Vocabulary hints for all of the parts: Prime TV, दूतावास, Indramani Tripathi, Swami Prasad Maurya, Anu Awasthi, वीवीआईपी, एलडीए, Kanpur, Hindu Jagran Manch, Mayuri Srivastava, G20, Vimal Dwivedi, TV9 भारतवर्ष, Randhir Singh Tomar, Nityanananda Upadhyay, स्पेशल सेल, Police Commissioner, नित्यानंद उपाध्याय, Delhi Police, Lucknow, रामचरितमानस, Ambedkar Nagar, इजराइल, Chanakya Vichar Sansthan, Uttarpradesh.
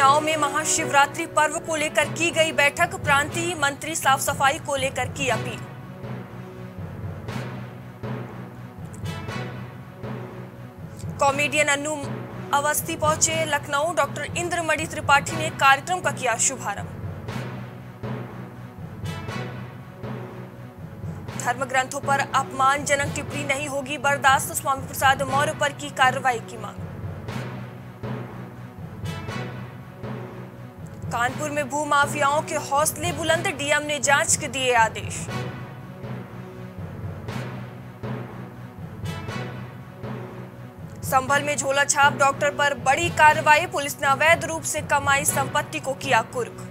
उन्नाव में महाशिवरात्रि पर्व को लेकर की गई बैठक, प्रांतीय मंत्री साफ सफाई को लेकर की अपील। कॉमेडियन अनु अवस्थी पहुंचे लखनऊ, डॉक्टर इंद्रमणि त्रिपाठी ने कार्यक्रम का किया शुभारंभ। धर्म ग्रंथों पर अपमानजनक टिप्पणी नहीं होगी बर्दाश्त, स्वामी प्रसाद मौर्य पर की कार्रवाई की मांग। कानपुर में भू माफियाओं के हौसले बुलंद, डीएम ने जांच के दिए आदेश। संभल में झोला छाप डॉक्टर पर बड़ी कार्रवाई, पुलिस ने अवैध रूप से कमाई संपत्ति को किया कुर्क।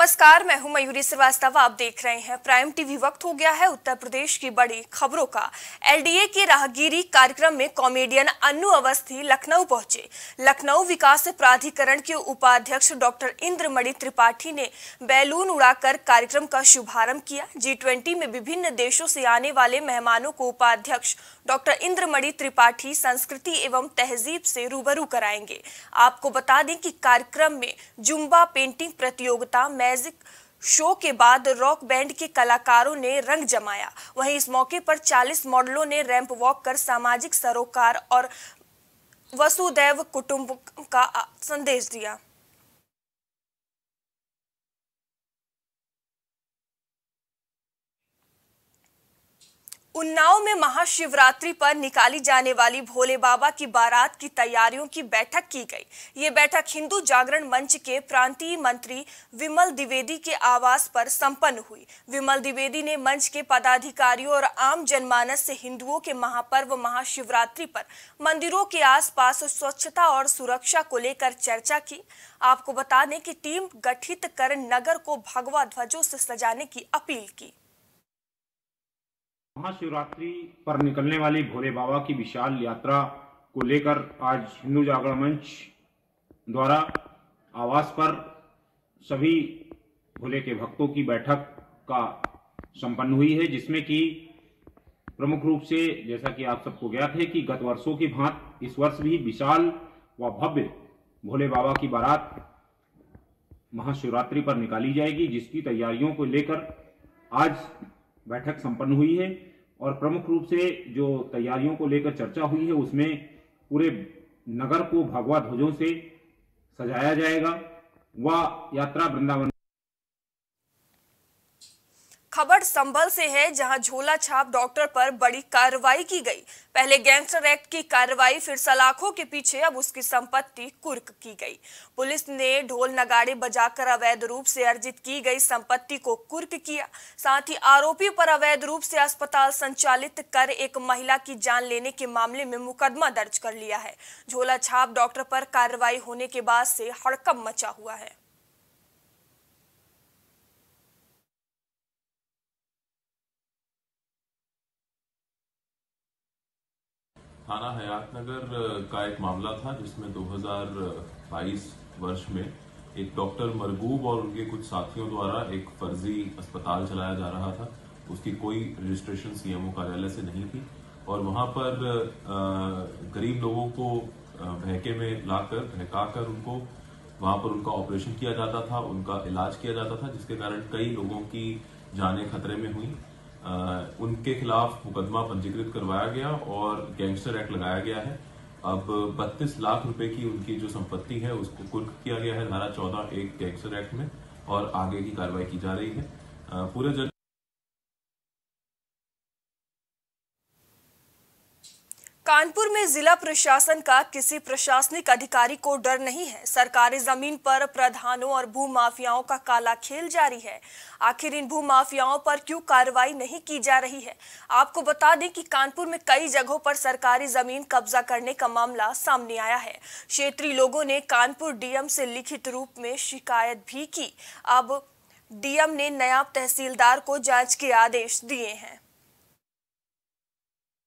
नमस्कार, मैं हूं मयूरी श्रीवास्तव, आप देख रहे हैं प्राइम टीवी। वक्त हो गया है उत्तर प्रदेश की बड़ी खबरों का। एलडीए के राहगीरी कार्यक्रम में कॉमेडियन अनु अवस्थी लखनऊ पहुंचे। लखनऊ विकास प्राधिकरण के उपाध्यक्ष डॉक्टर इंद्रमणि त्रिपाठी ने बैलून उड़ाकर कार्यक्रम का शुभारंभ किया। G20 में विभिन्न देशों से आने वाले मेहमानों को उपाध्यक्ष डॉक्टर इंद्रमणि त्रिपाठी संस्कृति एवं तहजीब से रूबरू कराएंगे। आपको बता दें कि कार्यक्रम में जुम्बा पेंटिंग प्रतियोगिता, मैजिक शो के बाद रॉक बैंड के कलाकारों ने रंग जमाया। वहीं इस मौके पर 40 मॉडलों ने रैंप वॉक कर सामाजिक सरोकार और वसुधैव कुटुंबकम का संदेश दिया। उन्नाव में महाशिवरात्रि पर निकाली जाने वाली भोले बाबा की बारात की तैयारियों की बैठक की गई। ये बैठक हिंदू जागरण मंच के प्रांतीय मंत्री विमल द्विवेदी के आवास पर संपन्न हुई। विमल द्विवेदी ने मंच के पदाधिकारियों और आम जनमानस से हिंदुओं के महापर्व महाशिवरात्रि पर मंदिरों के आसपास स्वच्छता और सुरक्षा को लेकर चर्चा की। आपको बता दें कि टीम गठित कर नगर को भगवा ध्वजों से सजाने की अपील की। महाशिवरात्रि पर निकलने वाली भोले बाबा की विशाल यात्रा को लेकर आज हिंदू जागरण मंच द्वारा आवास पर सभी भोले के भक्तों की बैठक का संपन्न हुई है, जिसमें कि प्रमुख रूप से जैसा कि आप सबको ज्ञात है कि गत वर्षों की भांति इस वर्ष भी विशाल व भव्य भोले बाबा की बारात महाशिवरात्रि पर निकाली जाएगी, जिसकी तैयारियों को लेकर आज बैठक संपन्न हुई है। और प्रमुख रूप से जो तैयारियों को लेकर चर्चा हुई है उसमें पूरे नगर को भगवा ध्वजों से सजाया जाएगा व यात्रा वृंदावन। खबर संभल से है, जहां झोला छाप डॉक्टर पर बड़ी कार्रवाई की गई। पहले गैंगस्टर एक्ट की कार्रवाई, फिर सलाखों के पीछे अब उसकी संपत्ति कुर्क की गई। पुलिस ने ढोल नगाड़े बजाकर अवैध रूप से अर्जित की गई संपत्ति को कुर्क किया। साथ ही आरोपी पर अवैध रूप से अस्पताल संचालित कर एक महिला की जान लेने के मामले में मुकदमा दर्ज कर लिया है। झोला छाप डॉक्टर पर कार्रवाई होने के बाद से हड़कंप मचा हुआ है। थाना हयात नगर का एक मामला था जिसमें 2022 वर्ष में एक डॉक्टर मरगूब और उनके कुछ साथियों द्वारा एक फर्जी अस्पताल चलाया जा रहा था। उसकी कोई रजिस्ट्रेशन सीएमओ कार्यालय से नहीं थी और वहां पर गरीब लोगों को बहके में लाकर बहकाकर उनको वहां पर उनका ऑपरेशन किया जाता था, उनका इलाज किया जाता था, जिसके कारण कई लोगों की जानें खतरे में हुई। उनके खिलाफ मुकदमा पंजीकृत करवाया गया और गैंगस्टर एक्ट लगाया गया है। अब 32 लाख रुपए की उनकी जो संपत्ति है उसको कुर्क किया गया है धारा 14(1) गैंगस्टर एक्ट में और आगे की कार्रवाई की जा रही है। पूरे कानपुर में जिला प्रशासन का किसी प्रशासनिक अधिकारी को डर नहीं है। सरकारी जमीन पर प्रधानों और भू माफियाओं का काला खेल जारी है। आखिर इन भू माफियाओं पर क्यों कार्रवाई नहीं की जा रही है? आपको बता दें कि कानपुर में कई जगहों पर सरकारी जमीन कब्जा करने का मामला सामने आया है। क्षेत्रीय लोगों ने कानपुर डीएम से लिखित रूप में शिकायत भी की। अब डीएम ने नायब तहसीलदार को जांच के आदेश दिए हैं।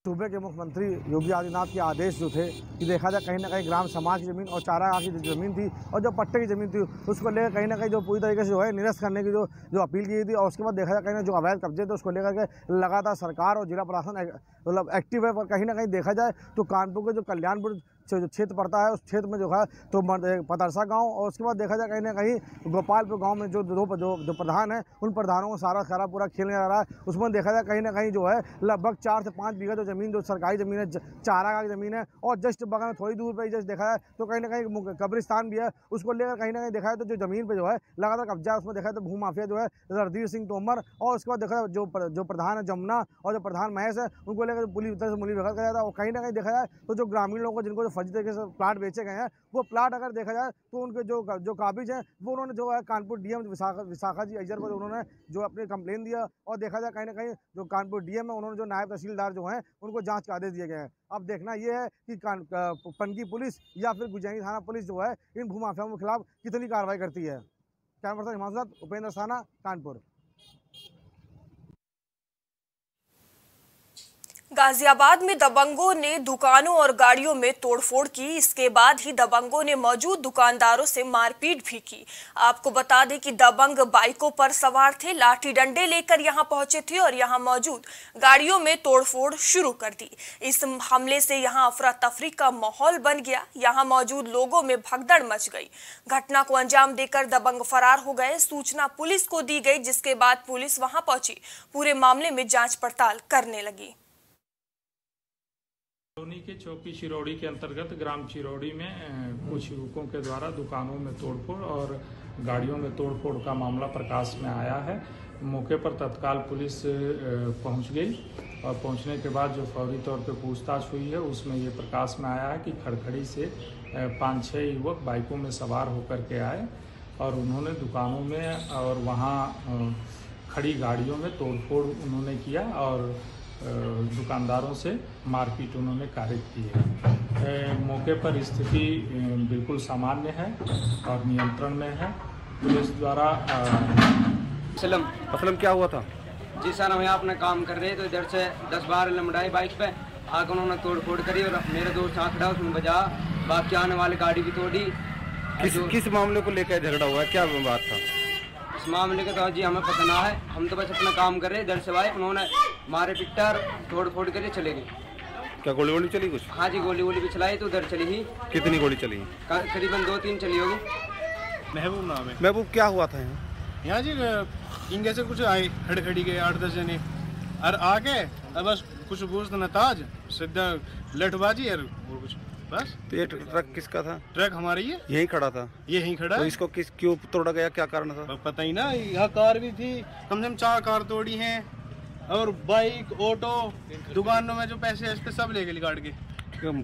सूबे के मुख्यमंत्री योगी आदित्यनाथ के आदेश जो थे कि देखा जाए कहीं ना कहीं ग्राम समाज की ज़मीन और चारागाह की जो ज़मीन थी और जो पट्टे की ज़मीन थी उसको लेकर कहीं ना कहीं जो पूरी तरीके से जो है निरस्त करने की जो अपील की थी और उसके बाद देखा जाए कहीं ना जो अवैध कब्जे थे उसको लेकर के लगातार सरकार और जिला प्रशासन मतलब एक्टिव है। और कहीं ना कहीं देखा जाए तो कानपुर के जो कल्याणपुर जो क्षेत्र पड़ता है उस क्षेत्र में जो है तो पतरसा गांव और उसके बाद देखा जाए कहीं ना कहीं गोपालपुर गांव में जो प्रधान है उन प्रधानों को सारा सारा पूरा खेलने आ रहा है। उसमें देखा जाए कहीं ना कहीं जो है लगभग 4 से 5 बीघा जो ज़मीन जो सरकारी ज़मीन है चारागाह की ज़मीन है और जस्ट बगल में थोड़ी दूर पर जस्ट देखा जाए तो कहीं ना कहीं कब्रिस्तान भी है उसको लेकर कहीं ना कहीं देखा है तो जो ज़मीन पर जो है लगातार कब्जा है उसमें देखा है तो भू माफिया जो है रणधीर सिंह तोमर और उसके बाद देखा जाए जो प्रधान है जमुना और जो प्रधान महेश है उनको लेकर पुलिस तरह से मुली भगत किया जाता है। और कहीं ना कहीं देखा जाए तो जो ग्रामीण लोगों को जिनको फर्जी तरीके से प्लाट बेचे गए हैं वो प्लाट अगर देखा जाए तो उनके जो काबिज हैं वो उन्होंने जो है कानपुर डीएम विशाखा जी अय्यर को उन्होंने जो अपनी कंप्लेन दिया और देखा जाए कहीं ना कहीं जो कानपुर डीएम है उन्होंने जो नायब तहसीलदार जो हैं उनको जांच का आदेश दिए गए हैं। अब देखना यह है कि पनकी पुलिस या फिर गुजैनी थाना पुलिस जो है इन भूमाफियाओं के खिलाफ कितनी कार्रवाई करती है। कैमरा पर्सन हिमांशु उपेंद्र साना कानपुर। गाजियाबाद में दबंगों ने दुकानों और गाड़ियों में तोड़फोड़ की। इसके बाद ही दबंगों ने मौजूद दुकानदारों से मारपीट भी की। आपको बता दें कि दबंग बाइकों पर सवार थे, लाठी डंडे लेकर यहां पहुंचे थे और यहां मौजूद गाड़ियों में तोड़फोड़ शुरू कर दी। इस हमले से यहां अफरा तफरी का माहौल बन गया। यहां मौजूद लोगों में भगदड़ मच गई। घटना को अंजाम देकर दबंग फरार हो गए। सूचना पुलिस को दी गई जिसके बाद पुलिस वहां पहुंची, पूरे मामले में जांच पड़ताल करने लगी। कॉलोनी के चौकी शिरोड़ी के अंतर्गत ग्राम शिरोड़ी में कुछ युवकों के द्वारा दुकानों में तोड़फोड़ और गाड़ियों में तोड़फोड़ का मामला प्रकाश में आया है। मौके पर तत्काल पुलिस पहुंच गई और पहुंचने के बाद जो फौरी तौर पर पूछताछ हुई है उसमें ये प्रकाश में आया है कि खड़खड़ी से 5-6 युवक बाइकों में सवार होकर के आए और उन्होंने दुकानों में और वहाँ खड़ी गाड़ियों में तोड़फोड़ उन्होंने किया और दुकानदारों से मारपीट उन्होंने कार्य की है। मौके पर स्थिति बिल्कुल सामान्य है और नियंत्रण में है। पुलिस द्वारा असलम क्या हुआ था जी सर, हम यहाँ अपना काम कर रहे हैं तो इधर से 10-12 लमड़ाई बाइक पे आकर उन्होंने तोड़फोड़ करी और मेरा दोस्त यहाँ खड़ा उसमें बजा, बाकी आने वाली गाड़ी भी तोड़ी। किस मामले को लेकर झगड़ा हुआ, क्या बात था इस मामले का? तो जी हमें पता ना है, हम तो बस अपना काम कर रहे हैं। इधर से भाई उन्होंने मारे पिट्टर तोड़ फोड़ करके चले गए। क्या गोली वोली चली कुछ? हाँ जी, गोली वोली भी चलाई तो उधर चली ही। कितनी गोली चली? करीबन 2-3 चली होगी। महबूब नाम है। महबूब क्या हुआ था यहाँ? जी इनके से कुछ आए खड़खड़ी के 8-10 जने और आके बस कुछ बूझ नताज सीधा लठबाजी और कुछ बस। तो ये ट्रक किसका था? ट्रक हमारा ही है, यही खड़ा था। यही खड़ा तो इसको किस क्यों तोड़ा गया, क्या कारण था? पता ही ना। यहाँ कार भी थी, कम से कम 4 कार तोड़ी हैं और बाइक, ऑटो, दुकानों में जो पैसे हैं सब लेके निकाल के।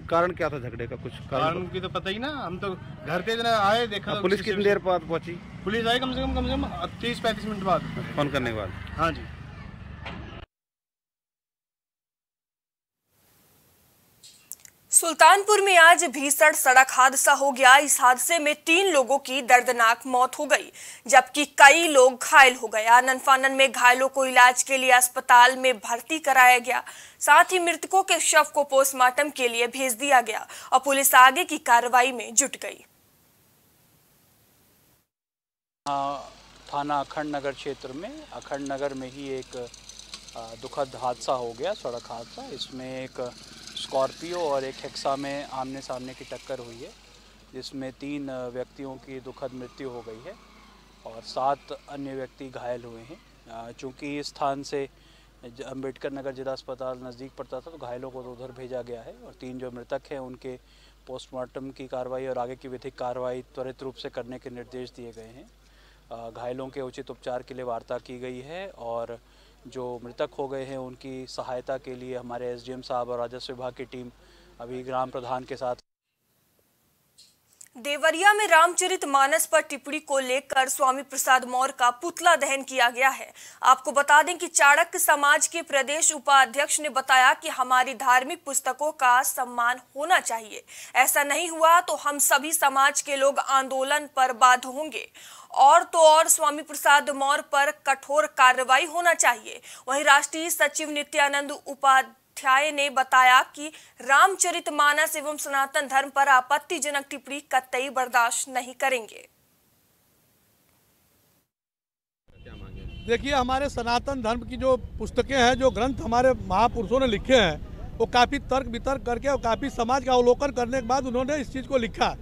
कारण क्या था झगड़े का? कुछ कारण की तो पता ही ना, हम तो घर पे इतना आए देखा। पुलिस कितनी देर बाद पहुंची? पुलिस आई कम से कम 30-35 मिनट बाद फोन करने के बाद। हाँ जी। सुल्तानपुर में आज भीषण सड़क हादसा हो गया। इस हादसे में 3 लोगों की दर्दनाक मौत हो गई जबकि कई लोग घायल हो गए। आनन फानन में घायलों को इलाज के लिए अस्पताल में भर्ती कराया गया, साथ ही मृतकों के शव को पोस्टमार्टम के लिए भेज दिया गया और पुलिस आगे की कार्रवाई में जुट गई। थाना अखंड नगर क्षेत्र में अखंड नगर में ही एक दुखद हादसा हो गया, सड़क हादसा। इसमें एक स्कॉर्पियो और एक हेक्सा में आमने सामने की टक्कर हुई है जिसमें 3 व्यक्तियों की दुखद मृत्यु हो गई है और 7 अन्य व्यक्ति घायल हुए हैं। चूँकि इस स्थान से अंबेडकर नगर जिला अस्पताल नज़दीक पड़ता था तो घायलों को उधर भेजा गया है और 3 जो मृतक हैं उनके पोस्टमार्टम की कार्रवाई और आगे की विधिक कार्रवाई त्वरित रूप से करने के निर्देश दिए गए हैं। घायलों के उचित उपचार के लिए वार्ता की गई है और जो मृतक हो गए हैं उनकी सहायता के लिए हमारे एसडीएम साहब और राजस्व विभाग की टीम अभी ग्राम प्रधान के साथ। देवरिया में रामचरितमानस पर टिप्पणी को लेकर स्वामी प्रसाद मौर्य का पुतला दहन किया गया है। आपको बता दें कि चाणक्य समाज के प्रदेश उपाध्यक्ष ने बताया कि हमारी धार्मिक पुस्तकों का सम्मान होना चाहिए, ऐसा नहीं हुआ तो हम सभी समाज के लोग आंदोलन पर बाध्य होंगे और तो और स्वामी प्रसाद मौर्य पर कठोर कार्रवाई होना चाहिए। वहीं राष्ट्रीय सचिव नित्यानंद उपाध्याय उपाध्याय ने बताया कि रामचरितमानस एवं सनातन धर्म पर आपत्तिजनक टिप्पणी कतई बर्दाश्त नहीं करेंगे। देखिए, हमारे सनातन धर्म की जो पुस्तकें हैं, जो ग्रंथ हमारे महापुरुषों ने लिखे हैं, वो काफ़ी तर्क वितर्क करके और काफ़ी समाज का अवलोकन करने के बाद उन्होंने इस चीज़ को लिखा।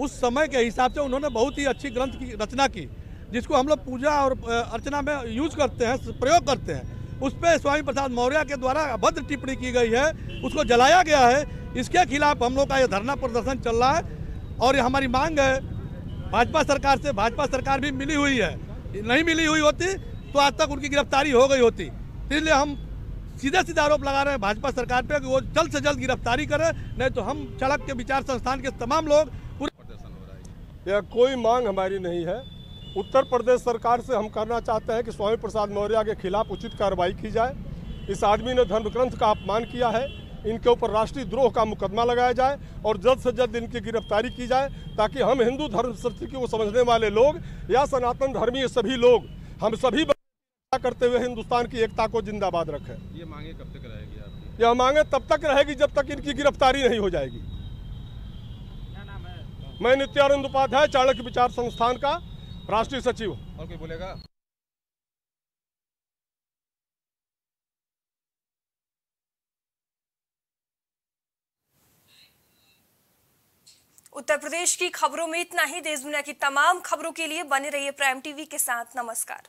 उस समय के हिसाब से उन्होंने बहुत ही अच्छी ग्रंथ की रचना की, जिसको हम लोग पूजा और अर्चना में यूज करते हैं, प्रयोग करते हैं। उस पर स्वामी प्रसाद मौर्य के द्वारा अभद्र टिप्पणी की गई है, उसको जलाया गया है। इसके खिलाफ हम लोग का ये धरना प्रदर्शन चल रहा है और ये हमारी मांग है भाजपा सरकार से। भाजपा सरकार भी मिली हुई है, नहीं मिली हुई होती तो आज तक उनकी गिरफ्तारी हो गई होती। इसलिए हम सीधा सीधा आरोप लगा रहे हैं भाजपा सरकार पर कि वो जल्द से जल्द गिरफ्तारी करें, नहीं तो हम चाणक्य विचार संस्थान के तमाम लोग पूरे। यह कोई मांग हमारी नहीं है। उत्तर प्रदेश सरकार से हम कहना चाहते हैं कि स्वामी प्रसाद मौर्य के खिलाफ उचित कार्रवाई की जाए। इस आदमी ने धर्मग्रंथ का अपमान किया है, इनके ऊपर राष्ट्रीय द्रोह का मुकदमा लगाया जाए और जल्द से जल्द इनकी गिरफ्तारी की जाए, ताकि हम हिंदू धर्म संस्कृति को समझने वाले लोग या सनातन धर्मी सभी लोग, हम सभी करते हुए हिंदुस्तान की एकता को जिंदाबाद रखें। ये मांगे कब तक रहेगी आपकी? यह मांगे तब तक रहेगी जब तक इनकी गिरफ्तारी नहीं हो जाएगी। मैं नित्यानंद उपाध्याय, चाणक्य विचार संस्थान का राष्ट्रीय सचिव। और कोई बोलेगा? उत्तर प्रदेश की खबरों में इतना ही। देश दुनिया की तमाम खबरों के लिए बने रहिए प्राइम टीवी के साथ। नमस्कार।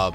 आप